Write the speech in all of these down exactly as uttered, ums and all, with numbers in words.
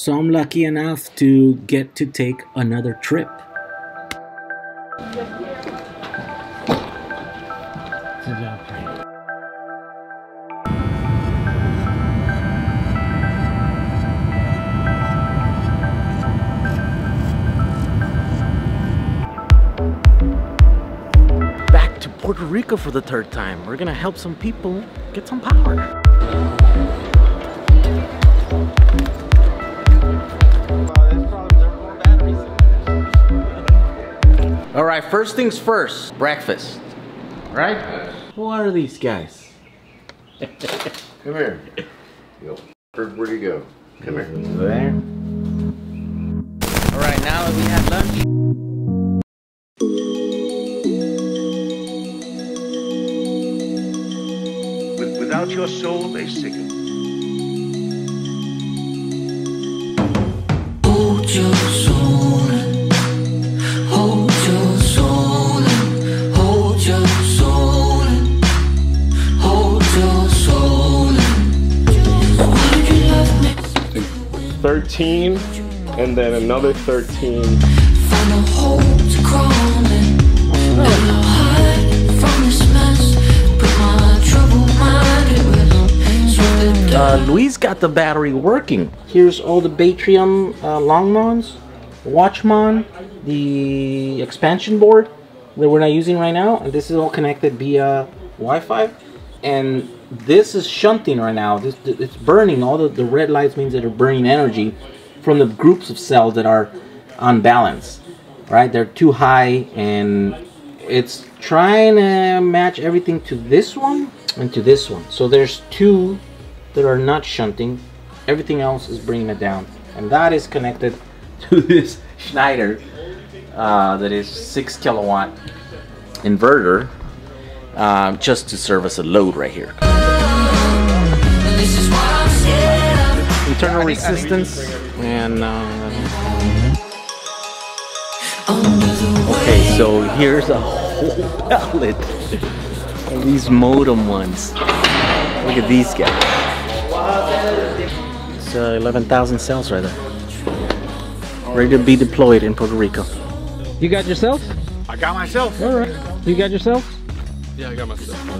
So I'm lucky enough to get to take another trip. Good job. Back to Puerto Rico for the third time. We're gonna help some people get some power. All right, first things first, breakfast, right? Yes. Who are these guys? Come here. Yo, where'd you go? Come here. There. All right, now that we have lunch. With, without your soul, they sicken. Hold your soul. thirteen and then another thirteen. Uh, Luis got the battery working. Here's all the Batrium uh, longmons, watchmon, the expansion board that we're not using right now, and this is all connected via Wi-Fi. And this is shunting right now. This, it's burning. All the, the red lights means that they're burning energy from the groups of cells that are unbalanced, right? They're too high, and it's trying to match everything to this one and to this one. So there's two that are not shunting. Everything else is bringing it down, and that is connected to this Schneider uh, that is six kilowatt inverter. Uh, just to serve as a load right here. Internal resistance and uh... okay, so here's a whole pallet of these modem ones. Look at these guys. It's uh, eleven thousand cells right there, ready to be deployed in Puerto Rico. You got yourself? I got myself. All right. You got yourself? Yeah, I got my stuff. Right.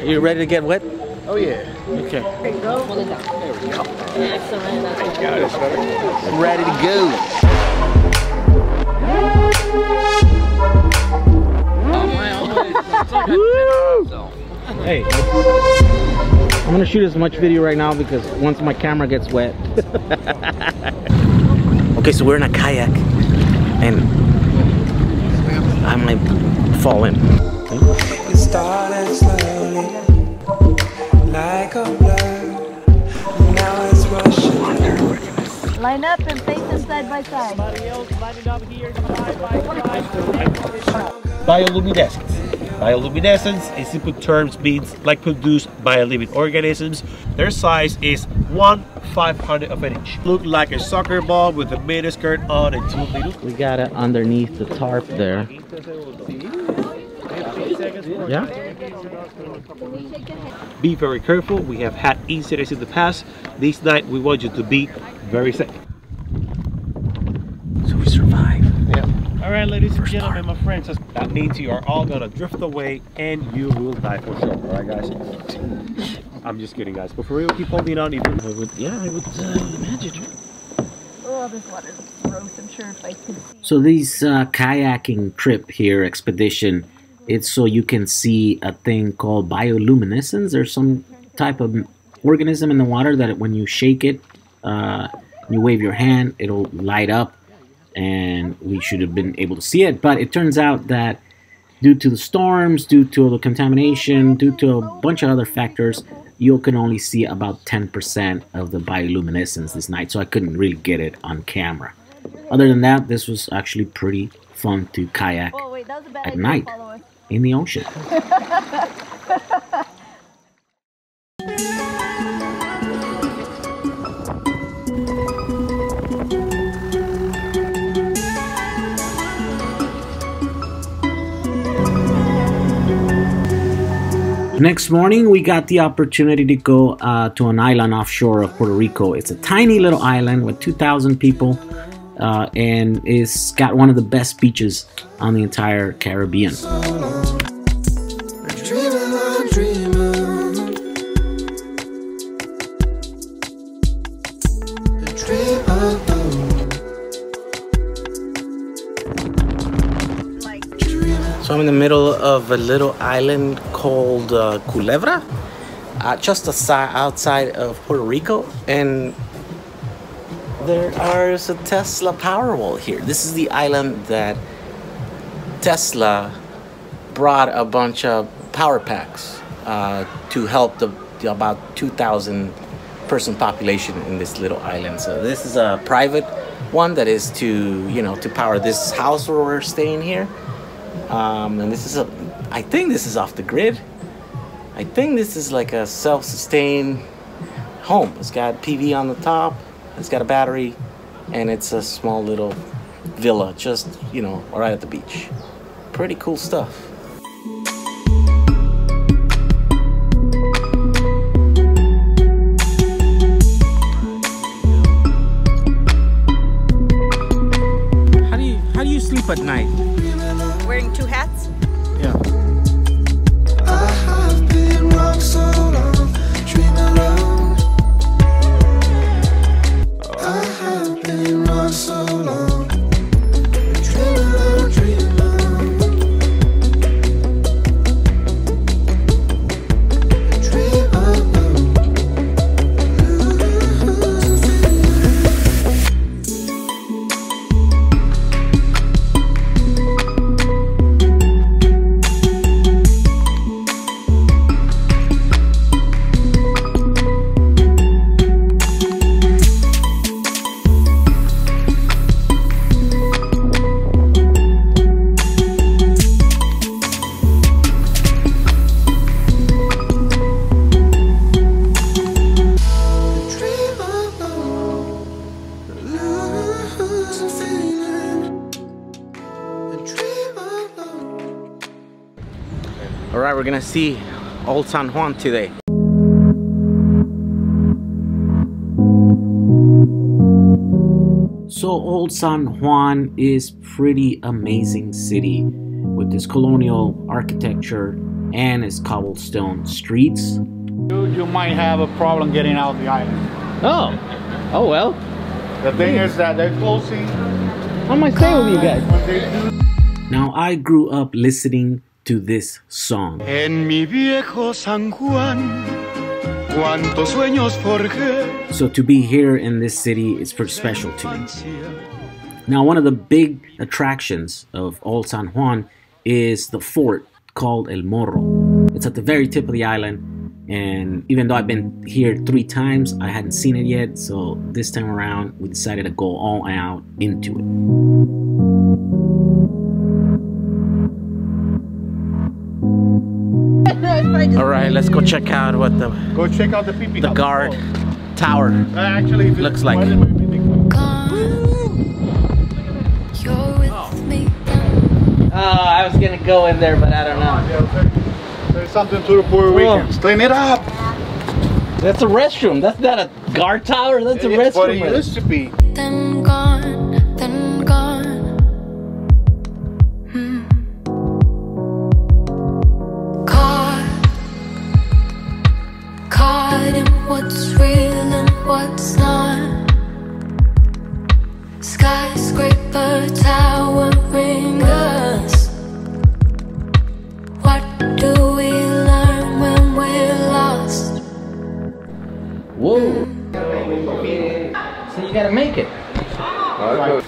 Are you ready to get wet? Oh yeah. Okay. There you go. There we go. Excellent. I'm ready to go. Oh, my hey. I'm gonna shoot as much video right now because once my camera gets wet. Okay, so we're in a kayak and I might fall in. It started slowly, like a blur. Now it's rushing. Line up and face them side by side. Buy a Lumidesk. Bioluminescence in simple terms means like produced by living organisms. Their size is one five hundredth of an inch. Look like a soccer ball with a miniskirt on and two little. We got it underneath the tarp there. Yeah. Be very careful. We have had incidents in the past. This night we want you to be very safe. So we survived. All right, ladies and gentlemen, my friends, that means you are all gonna drift away and you will die for sure. All right, guys. I'm just kidding, guys. But for real, keep holding on. Even I would, yeah, I would uh, imagine. Oh, this water's gross. I'm sure if I could. So this uh, kayaking trip here, expedition, it's so you can see a thing called bioluminescence. There's some type of organism in the water that when you shake it, uh, you wave your hand, it'll light up. And we should have been able to see it, but it turns out that due to the storms, due to the contamination, due to a bunch of other factors, you can only see about ten percent of the bioluminescence this night, so I couldn't really get it on camera. Other than that, this was actually pretty fun to kayak oh, wait, at night in the ocean. Next morning, we got the opportunity to go uh, to an island offshore of Puerto Rico. It's a tiny little island with two thousand people, uh, and it's got one of the best beaches on the entire Caribbean. So I'm in the middle of a little island called uh, Culebra, uh, just outside of Puerto Rico, and there is a Tesla Powerwall here. This is the island that Tesla brought a bunch of power packs uh, to help the, the about two thousand person population in this little island. So this is a private one that is to, you know, to power this house where we're staying here. Um, and this is a, I think this is off the grid. I think this is like a self-sustained home. It's got P V on the top, it's got a battery, and it's a small little villa, just, you know, right at the beach. Pretty cool stuff. How do you, how do you sleep at night? Wearing two hats? Yeah. I have been wrong so long, dreaming alone. I have been wrong so long, dreaming alone, dreaming Alright, we're gonna see Old San Juan today. So Old San Juan is pretty amazing city with this colonial architecture and its cobblestone streets. You, you might have a problem getting out of the island. Oh, oh well. The thing is that they're closing. How am I staying with you guys? Now I grew up listening to this song. En mi viejo San Juan, cuántos sueños forjé. So to be here in this city is pretty special to me. Now, one of the big attractions of Old San Juan is the fort called El Morro. It's at the very tip of the island, and even though I've been here three times, I hadn't seen it yet, so this time around we decided to go all out into it. All right, let's go check out what the go check out the, pee-pee the guard oh. tower uh, actually looks like. Come, you're with oh. me. Oh, I was gonna go in there, but I don't know. There's, there's something to report. Cool. Weekends. Clean it up. That's a restroom. That's not a guard tower. That's it a restroom. What it used to be. Then gone. Then gone. What's real and what's not? Skyscraper, tower, ringers. What do we learn when we're lost? Whoa! So you gotta make it. Right.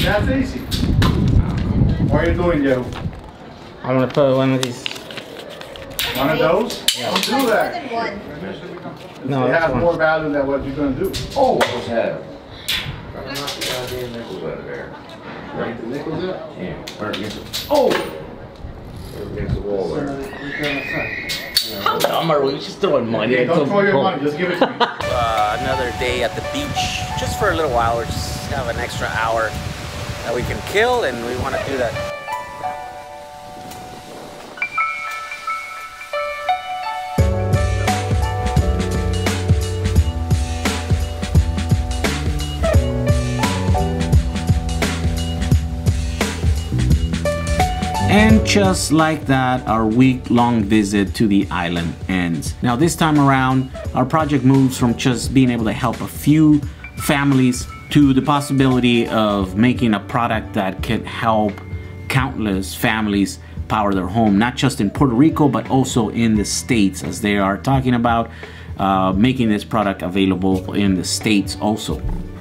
That's easy. What are you doing, Joe? I'm gonna put one of these. One of those? Yeah. Don't do that. One. No, it has one. More value than what you're going to do. Oh, what was that? I'm not the idea nickels out of there. Right, the nickels out? Yeah. Right against the oh! Right against the wall there. How dumb are we? We're just throwing money. Yeah, don't throw your cold. money. Just give it to me. uh, another day at the beach. Just for a little while. We just have an extra hour that we can kill, and we want to do that. And just like that, our week-long visit to the island ends. Now this time around, our project moves from just being able to help a few families to the possibility of making a product that can help countless families power their home, not just in Puerto Rico, but also in the States, as they are talking about uh, making this product available in the States also.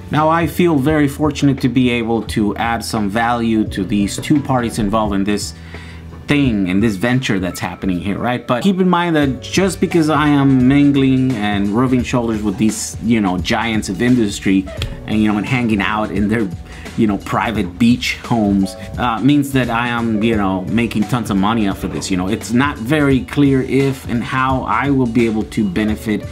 Now, I feel very fortunate to be able to add some value to these two parties involved in this thing, in this venture that's happening here, right? But keep in mind that just because I am mingling and rubbing shoulders with these, you know, giants of industry and, you know, and hanging out in their, you know, private beach homes, uh, means that I am, you know, making tons of money off of this. You know, it's not very clear if and how I will be able to benefit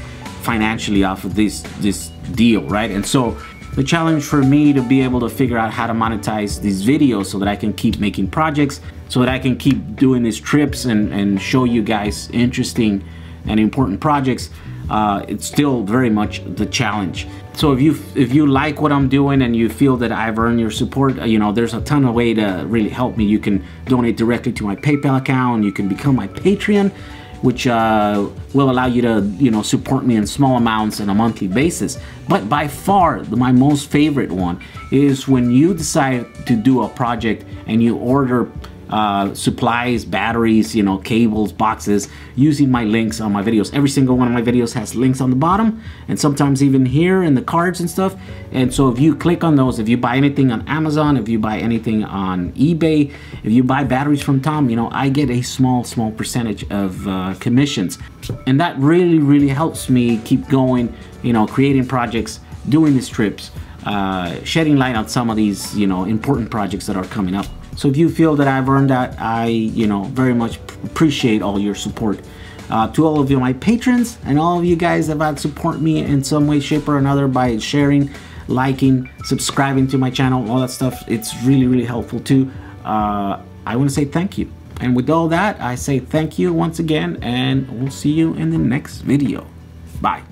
financially off of this, this deal, right? And so, the challenge for me to be able to figure out how to monetize these videos so that I can keep making projects, so that I can keep doing these trips and, and show you guys interesting and important projects, uh, it's still very much the challenge. So if you if you like what I'm doing and you feel that I've earned your support, you know, there's a ton of way to really help me. You can donate directly to my PayPal account, you can become my Patreon, which uh, will allow you to, you know, support me in small amounts on a monthly basis. But by far, my most favorite one is when you decide to do a project and you order uh, supplies, batteries, you know, cables, boxes, using my links on my videos. Every single one of my videos has links on the bottom, and sometimes even here in the cards and stuff. And so if you click on those, if you buy anything on Amazon, if you buy anything on eBay, if you buy batteries from Tom, you know, I get a small, small percentage of uh, commissions. And that really, really helps me keep going, you know, creating projects, doing these trips, uh, shedding light on some of these, you know, important projects that are coming up. So if you feel that I've earned that, I, you know, very much appreciate all your support. Uh, to all of you, my patrons, and all of you guys that have support me in some way, shape, or another by sharing, liking, subscribing to my channel, all that stuff. It's really, really helpful too. Uh, I want to say thank you. And with all that, I say thank you once again, and we'll see you in the next video. Bye.